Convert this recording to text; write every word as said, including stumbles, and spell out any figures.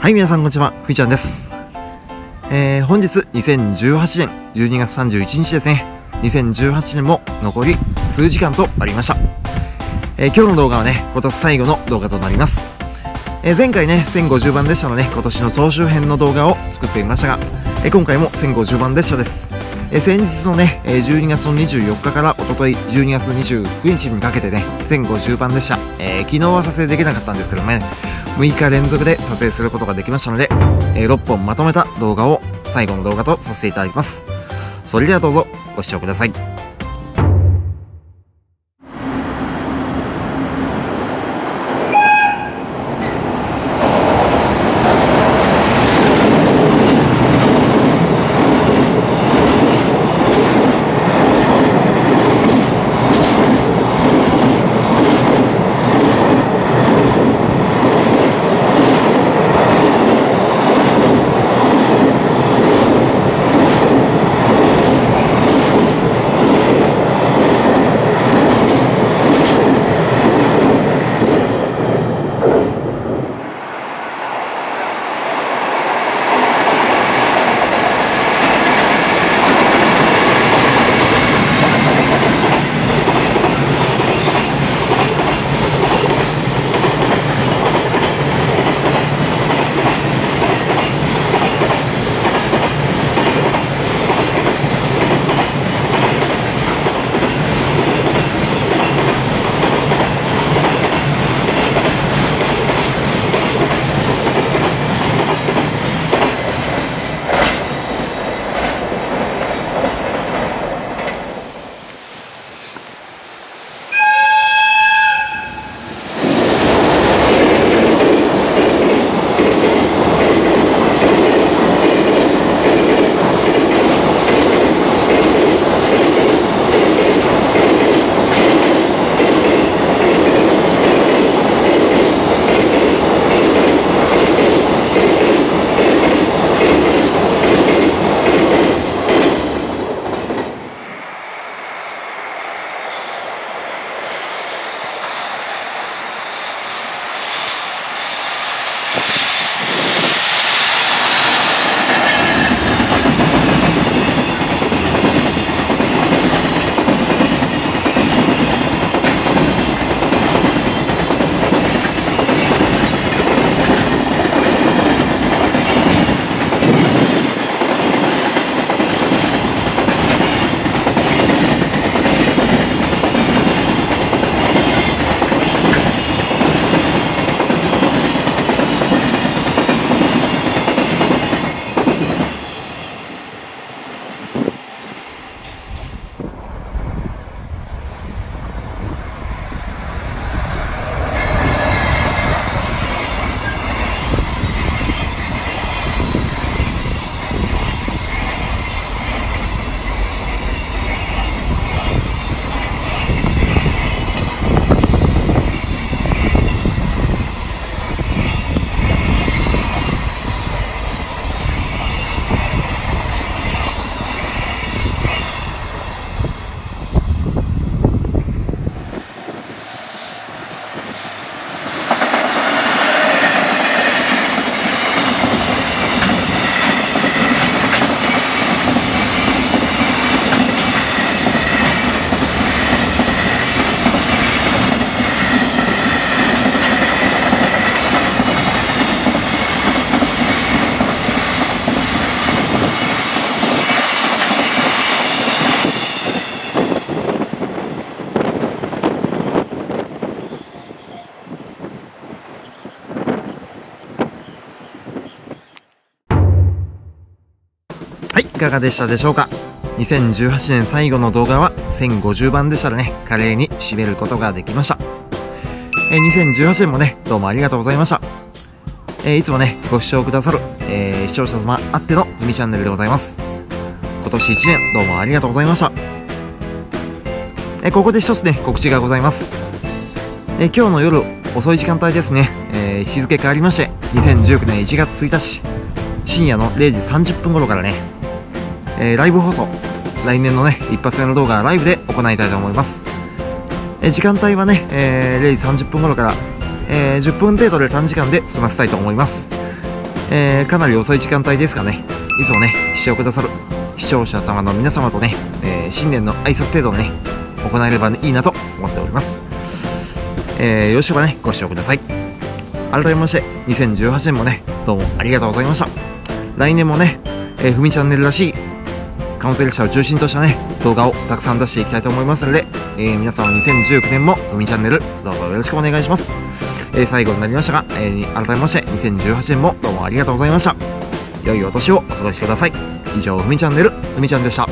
はい、皆さんこんにちは、ふいちゃんです。えー、本日にせんじゅうはちねんじゅうにがつさんじゅういちにちですね。にせんじゅうはちねんも残り数時間となりました。えー、今日の動画はね、今年最後の動画となります。えー、前回ね、せんごじゅうばん列車のね、今年の総集編の動画を作ってみましたが、えー、今回もせんごじゅうばん列車です。えー、先日のね、じゅうにがつのにじゅうよっかからおとといじゅうにがつにじゅうくにちにかけてね、せんごじゅうばん列車、えー、昨日は撮影できなかったんですけどもね、むいかれんぞくで撮影することができましたので、えー、ろっぽんまとめた動画を最後の動画とさせていただきます。それではどうぞご視聴ください。はい、いかがでしたでしょうか。にせんじゅうはちねん最後の動画はせんごじゅうばん列車でね、華麗に締めることができました。えにせんじゅうはちねんもね、どうもありがとうございました。えいつもね、ご視聴くださる、えー、視聴者様あってのふみチャンネルでございます。今年いちねんどうもありがとうございました。えここで一つね、告知がございます。え今日の夜遅い時間帯ですね、えー、日付変わりまして、にせんじゅうきゅうねんいちがつついたち、深夜のれいじさんじゅっぷん頃からね、えー、ライブ放送、来年のね一発目の動画はライブで行いたいと思います。えー、時間帯はね、えー、れいじさんじゅっぷん頃から、えー、じゅっぷん程度で短時間で済ませたいと思います。えー、かなり遅い時間帯ですがね、いつもね、視聴くださる視聴者様の皆様とね、えー、新年の挨拶程度をね、行えればいいなと思っております。えー、よろしければね、ご視聴ください。改めまして、にせんじゅうはちねんもね、どうもありがとうございました。来年もね、えー、ふみチャンネルらしい、カウンセル者を中心としたね、動画をたくさん出していきたいと思いますので、えー、皆様にせんじゅうきゅうねんもふみチャンネル、どうぞよろしくお願いします。えー、最後になりましたが、えー、改めまして、にせんじゅうはちねんもどうもありがとうございました。良いお年をお過ごしください。以上、ふみチャンネル、ふみちゃんでした。